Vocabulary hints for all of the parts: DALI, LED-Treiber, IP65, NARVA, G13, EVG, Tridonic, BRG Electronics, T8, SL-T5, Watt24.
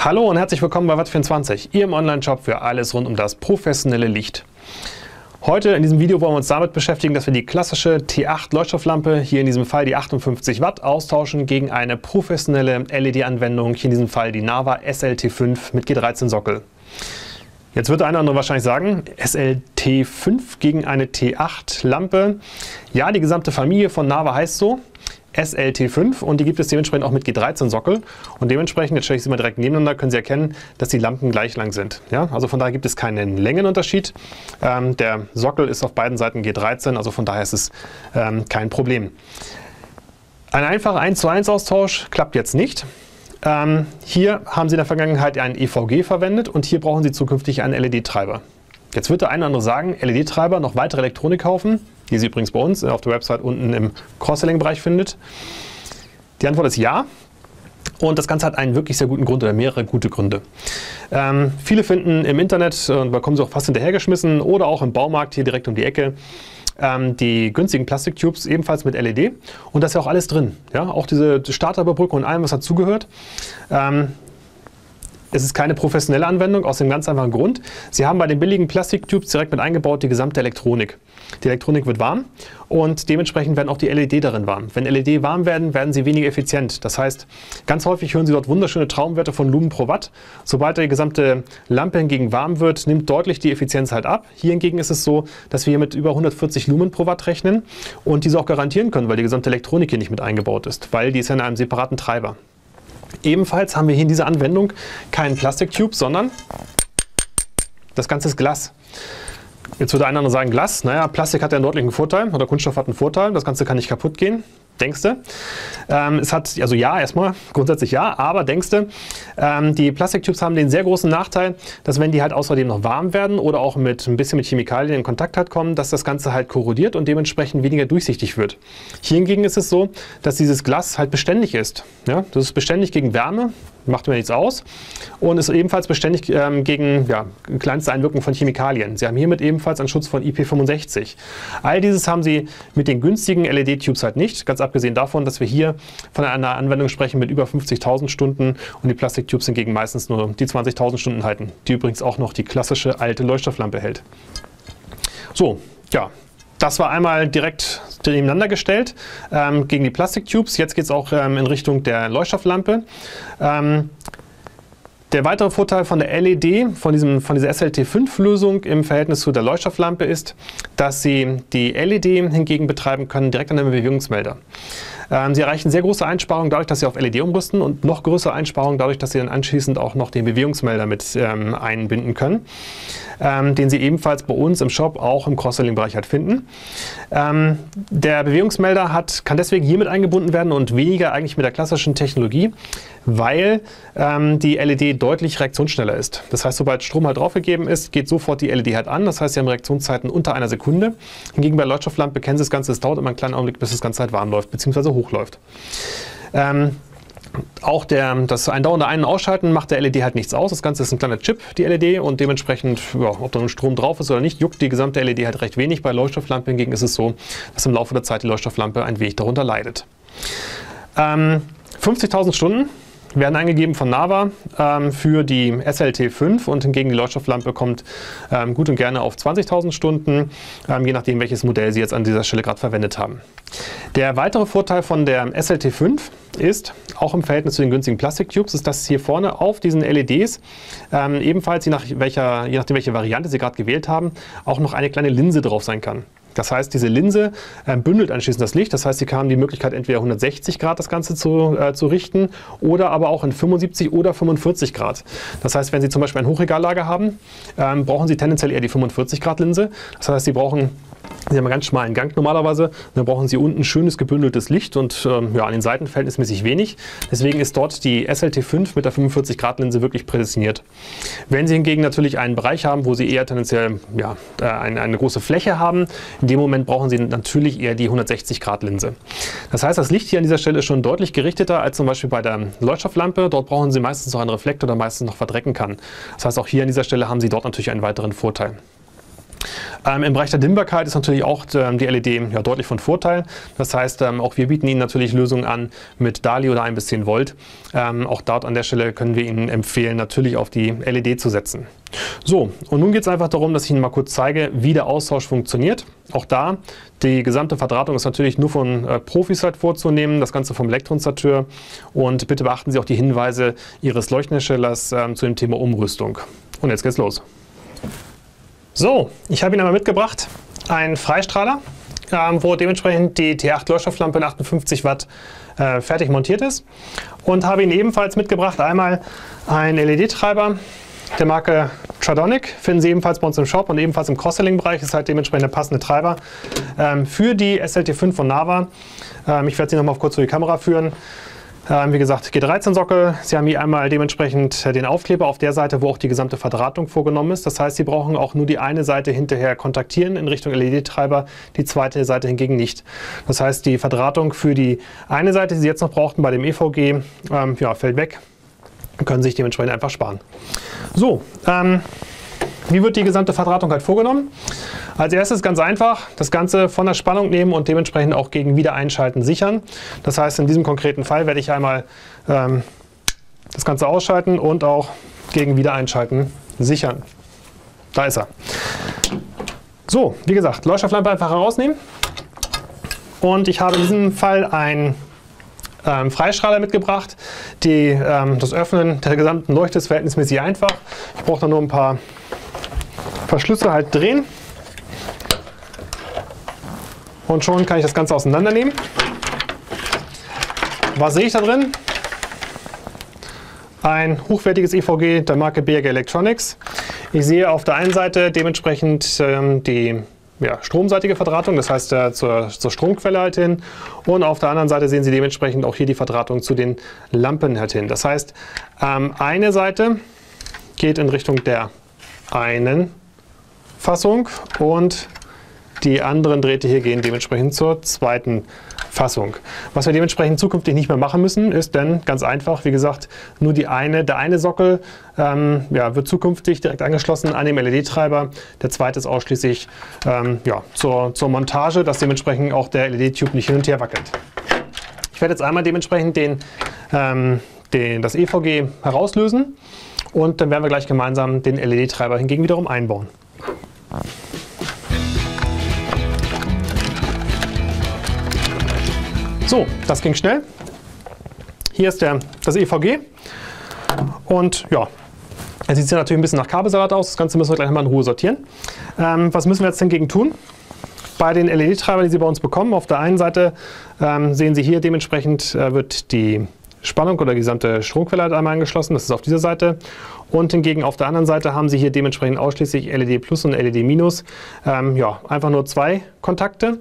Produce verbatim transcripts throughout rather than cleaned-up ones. Hallo und herzlich willkommen bei Watt vierundzwanzig, Ihrem Online-Shop für alles rund um das professionelle Licht. Heute in diesem Video wollen wir uns damit beschäftigen, dass wir die klassische T acht Leuchtstofflampe, hier in diesem Fall die achtundfünfzig Watt, austauschen gegen eine professionelle L E D-Anwendung, hier in diesem Fall die NARVA S L T fünf mit G dreizehn Sockel. Jetzt wird der eine oder andere wahrscheinlich sagen, S L T fünf gegen eine T acht Lampe. Ja, die gesamte Familie von NARVA heißt so. S L T fünf, und die gibt es dementsprechend auch mit G dreizehn Sockel, und dementsprechend, jetzt stelle ich sie mal direkt nebeneinander, können Sie erkennen, dass die Lampen gleich lang sind. Ja? Also von daher gibt es keinen Längenunterschied. Ähm, der Sockel ist auf beiden Seiten G dreizehn, also von daher ist es ähm, kein Problem. Ein einfacher eins zu eins Austausch klappt jetzt nicht. Ähm, hier haben Sie in der Vergangenheit einen E V G verwendet und hier brauchen Sie zukünftig einen L E D-Treiber. Jetzt wird der eine oder andere sagen, L E D-Treiber, noch weitere Elektronikhaufen, die Sie übrigens bei uns auf der Website unten im Cross-Selling-Bereich findet. Die Antwort ist ja. Und das Ganze hat einen wirklich sehr guten Grund oder mehrere gute Gründe. Ähm, viele finden im Internet, und da kommen sie auch fast hinterhergeschmissen, oder auch im Baumarkt hier direkt um die Ecke, ähm, die günstigen Plastiktubes ebenfalls mit L E D. Und da ist ja auch alles drin. Ja? Auch diese Starterüberbrücke und allem, was dazugehört. Ähm, Es ist keine professionelle Anwendung, aus dem ganz einfachen Grund. Sie haben bei den billigen Plastiktubes direkt mit eingebaut die gesamte Elektronik. Die Elektronik wird warm und dementsprechend werden auch die L E D darin warm. Wenn L E D warm werden, werden sie weniger effizient. Das heißt, ganz häufig hören Sie dort wunderschöne Traumwerte von Lumen pro Watt. Sobald die gesamte Lampe hingegen warm wird, nimmt deutlich die Effizienz halt ab. Hier hingegen ist es so, dass wir hier mit über hundertvierzig Lumen pro Watt rechnen und diese auch garantieren können, weil die gesamte Elektronik hier nicht mit eingebaut ist, weil die ist ja in einem separaten Treiber. Ebenfalls haben wir hier in dieser Anwendung keinen Plastiktube, sondern das Ganze ist Glas. Jetzt würde einer nur sagen, Glas, naja, Plastik hat ja einen deutlichen Vorteil oder Kunststoff hat einen Vorteil, das Ganze kann nicht kaputt gehen, denkste. Ähm, es hat, also ja, erstmal, grundsätzlich ja, aber denkste, ähm, die Plastiktubes haben den sehr großen Nachteil, dass wenn die halt außerdem noch warm werden oder auch mit ein bisschen mit Chemikalien in Kontakt halt kommen, dass das Ganze halt korrodiert und dementsprechend weniger durchsichtig wird. Hier hingegen ist es so, dass dieses Glas halt beständig ist. Ja? Das ist beständig gegen Wärme, macht mir nichts aus, und ist ebenfalls beständig ähm, gegen, ja, kleinste Einwirkung von Chemikalien. Sie haben hiermit ebenfalls einen Schutz von I P fünfundsechzig. All dieses haben Sie mit den günstigen L E D-Tubes halt nicht, ganz abgesehen davon, dass wir hier von einer Anwendung sprechen mit über fünfzigtausend Stunden und die Plastiktubes hingegen meistens nur die zwanzigtausend Stunden halten, die übrigens auch noch die klassische alte Leuchtstofflampe hält. So, ja. Das war einmal direkt nebeneinander gestellt ähm, gegen die Plastiktubes. Jetzt geht es auch ähm, in Richtung der Leuchtstofflampe. Ähm, der weitere Vorteil von der L E D, von, diesem, von dieser S L T fünf-Lösung im Verhältnis zu der Leuchtstofflampe ist, dass Sie die L E D hingegen betreiben können direkt an einem Bewegungsmelder. Ähm, Sie erreichen sehr große Einsparungen dadurch, dass Sie auf L E D umrüsten, und noch größere Einsparungen dadurch, dass Sie dann anschließend auch noch den Bewegungsmelder mit ähm, einbinden können, ähm, den Sie ebenfalls bei uns im Shop auch im Cross-Selling-Bereich halt finden. Ähm, der Bewegungsmelder hat, kann deswegen hier mit eingebunden werden und weniger eigentlich mit der klassischen Technologie, weil ähm, die L E D deutlich reaktionsschneller ist. Das heißt, sobald Strom halt draufgegeben ist, geht sofort die L E D halt an. Das heißt, Sie haben Reaktionszeiten unter einer Sekunde. Hingegen bei der Leuchtstofflampe kennen Sie das Ganze, es dauert immer einen kleinen Augenblick, bis das Ganze halt warm läuft, beziehungsweise hoch läuft. Ähm, auch der, das andauernde Ein- und Ausschalten macht der L E D halt nichts aus. Das Ganze ist ein kleiner Chip, die L E D, und dementsprechend, ja, ob da nun Strom drauf ist oder nicht, juckt die gesamte L E D halt recht wenig. Bei Leuchtstofflampen hingegen ist es so, dass im Laufe der Zeit die Leuchtstofflampe ein wenig darunter leidet. Ähm, fünfzigtausend Stunden werden eingegeben von NARVA ähm, für die S L T fünf, und hingegen die Leuchtstofflampe kommt ähm, gut und gerne auf zwanzigtausend Stunden, ähm, je nachdem welches Modell Sie jetzt an dieser Stelle gerade verwendet haben. Der weitere Vorteil von der S L T fünf ist, auch im Verhältnis zu den günstigen Plastiktubes, ist, dass hier vorne auf diesen L E Ds ähm, ebenfalls, je, nach welcher, je nachdem welche Variante Sie gerade gewählt haben, auch noch eine kleine Linse drauf sein kann. Das heißt, diese Linse bündelt anschließend das Licht. Das heißt, Sie haben die Möglichkeit, entweder hundertsechzig Grad das Ganze zu, äh, zu richten oder aber auch in fünfundsiebzig oder fünfundvierzig Grad. Das heißt, wenn Sie zum Beispiel ein Hochregallager haben, ähm, brauchen Sie tendenziell eher die fünfundvierzig Grad Linse. Das heißt, Sie brauchen, Sie haben einen ganz schmalen Gang normalerweise, dann brauchen Sie unten schönes gebündeltes Licht und ähm, ja, an den Seiten verhältnismäßig wenig. Deswegen ist dort die S L T fünf mit der fünfundvierzig Grad Linse wirklich prädestiniert. Wenn Sie hingegen natürlich einen Bereich haben, wo Sie eher tendenziell, ja, äh, eine, eine große Fläche haben, in dem Moment brauchen Sie natürlich eher die hundertsechzig Grad Linse. Das heißt, das Licht hier an dieser Stelle ist schon deutlich gerichteter als zum Beispiel bei der Leuchtstofflampe. Dort brauchen Sie meistens noch einen Reflektor, der meistens noch verdrecken kann. Das heißt, auch hier an dieser Stelle haben Sie dort natürlich einen weiteren Vorteil. Ähm, Im Bereich der Dimmbarkeit ist natürlich auch ähm, die L E D ja, deutlich von Vorteil. Das heißt, ähm, auch wir bieten Ihnen natürlich Lösungen an mit DALI oder ein bis zehn Volt. Ähm, auch dort an der Stelle können wir Ihnen empfehlen, natürlich auf die L E D zu setzen. So, und nun geht es einfach darum, dass ich Ihnen mal kurz zeige, wie der Austausch funktioniert. Auch da, die gesamte Verdrahtung ist natürlich nur von äh, Profis halt vorzunehmen, das Ganze vom Elektronstateur. Und bitte beachten Sie auch die Hinweise Ihres Leuchtherstellers ähm, zu dem Thema Umrüstung. Und jetzt geht's los. So, ich habe Ihnen einmal mitgebracht einen Freistrahler, ähm, wo dementsprechend die T acht Leuchtstofflampe in achtundfünfzig Watt äh, fertig montiert ist. Und habe Ihnen ebenfalls mitgebracht einmal einen L E D-Treiber der Marke Tridonic. Finden Sie ebenfalls bei uns im Shop und ebenfalls im Cross-Selling-Bereich. Ist halt dementsprechend der passende Treiber ähm, für die S L T fünf von NARVA. Ähm, ich werde Sie nochmal kurz vor die Kamera führen. Wie gesagt, G dreizehn Sockel. Sie haben hier einmal dementsprechend den Aufkleber auf der Seite, wo auch die gesamte Verdrahtung vorgenommen ist. Das heißt, Sie brauchen auch nur die eine Seite hinterher kontaktieren in Richtung L E D-Treiber, die zweite Seite hingegen nicht. Das heißt, die Verdrahtung für die eine Seite, die Sie jetzt noch brauchten bei dem E V G, ähm, ja, fällt weg. Können sich dementsprechend einfach sparen. So, ähm, wie wird die gesamte Verdrahtung halt vorgenommen? Als erstes ganz einfach, das Ganze von der Spannung nehmen und dementsprechend auch gegen Wiedereinschalten sichern. Das heißt, in diesem konkreten Fall werde ich einmal ähm, das Ganze ausschalten und auch gegen Wiedereinschalten sichern. Da ist er. So, wie gesagt, Leuchtstofflampe einfach herausnehmen. Und ich habe in diesem Fall ein Ähm, Freistrahler mitgebracht. Die, ähm, das Öffnen der gesamten Leuchte ist verhältnismäßig einfach. Ich brauche da nur ein paar Verschlüsse halt drehen. Und schon kann ich das Ganze auseinandernehmen. Was sehe ich da drin? Ein hochwertiges E V G der Marke B R G Electronics. Ich sehe auf der einen Seite dementsprechend ähm, die ja, stromseitige Verdrahtung, das heißt äh, zur, zur Stromquelle halt hin. Und auf der anderen Seite sehen Sie dementsprechend auch hier die Verdrahtung zu den Lampen halt hin. Das heißt, ähm, eine Seite geht in Richtung der einen Fassung und die anderen Drähte hier gehen dementsprechend zur zweiten Fassung. Was wir dementsprechend zukünftig nicht mehr machen müssen, ist dann ganz einfach, wie gesagt, nur die eine, der eine Sockel ähm, ja, wird zukünftig direkt angeschlossen an dem L E D-Treiber. Der zweite ist ausschließlich ähm, ja, zur, zur Montage, dass dementsprechend auch der L E D-Tube nicht hin und her wackelt. Ich werde jetzt einmal dementsprechend den, ähm, den, das E V G herauslösen und dann werden wir gleich gemeinsam den L E D-Treiber hingegen wiederum einbauen. So, das ging schnell. Hier ist der, das E V G und ja, es sieht ja natürlich ein bisschen nach Kabelsalat aus. Das Ganze müssen wir gleich mal in Ruhe sortieren. Ähm, was müssen wir jetzt hingegen tun? Bei den L E D-Treibern, die Sie bei uns bekommen, auf der einen Seite ähm, sehen Sie hier dementsprechend äh, wird die Spannung oder die gesamte Stromquelle halt einmal angeschlossen. Das ist auf dieser Seite. Und hingegen auf der anderen Seite haben Sie hier dementsprechend ausschließlich L E D Plus und L E D Minus. Ähm, ja, einfach nur zwei Kontakte.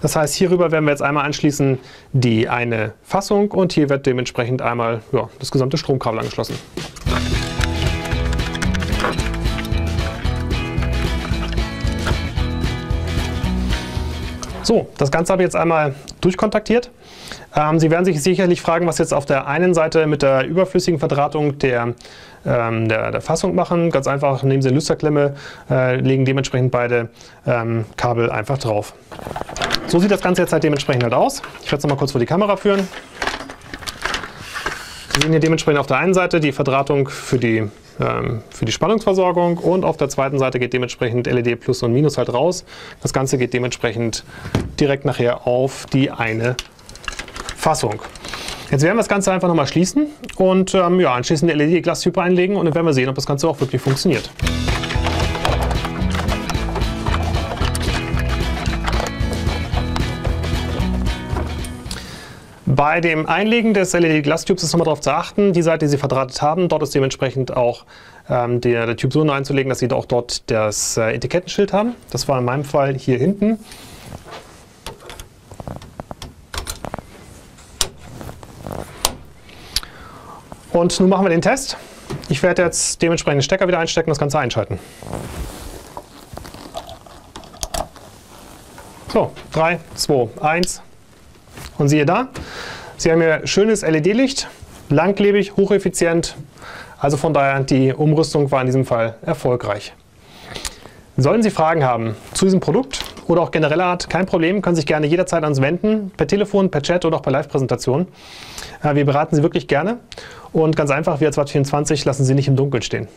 Das heißt, hierüber werden wir jetzt einmal anschließen die eine Fassung und hier wird dementsprechend einmal ja, das gesamte Stromkabel angeschlossen. So, das Ganze habe ich jetzt einmal durchkontaktiert. Ähm, Sie werden sich sicherlich fragen, was jetzt auf der einen Seite mit der überflüssigen Verdrahtung der, ähm, der, der Fassung machen. Ganz einfach, nehmen Sie eine Lüsterklemme, äh, legen dementsprechend beide ähm, Kabel einfach drauf. So sieht das Ganze jetzt halt dementsprechend halt aus. Ich werde es nochmal kurz vor die Kamera führen. Sie sehen hier dementsprechend auf der einen Seite die Verdrahtung für die für die Spannungsversorgung und auf der zweiten Seite geht dementsprechend L E D Plus und Minus halt raus. Das Ganze geht dementsprechend direkt nachher auf die eine Fassung. Jetzt werden wir das Ganze einfach nochmal schließen und ähm, ja, anschließend eine L E D-Glastübe einlegen und dann werden wir sehen, ob das Ganze auch wirklich funktioniert. Bei dem Einlegen des L E D-Glastubes ist nochmal darauf zu achten, die Seite, die Sie verdrahtet haben, dort ist dementsprechend auch ähm, der, der Tube so hineinzulegen, dass Sie auch dort das äh, Etikettenschild haben. Das war in meinem Fall hier hinten. Und nun machen wir den Test. Ich werde jetzt dementsprechend den Stecker wieder einstecken und das Ganze einschalten. So, drei, zwei, eins. Und siehe da, Sie haben hier schönes L E D-Licht, langlebig, hocheffizient. Also von daher, die Umrüstung war in diesem Fall erfolgreich. Sollten Sie Fragen haben zu diesem Produkt oder auch genereller Art, kein Problem, können Sie sich gerne jederzeit an uns wenden, per Telefon, per Chat oder auch per Live-Präsentation. Wir beraten Sie wirklich gerne und ganz einfach, wir als Watt vierundzwanzig lassen Sie nicht im Dunkeln stehen.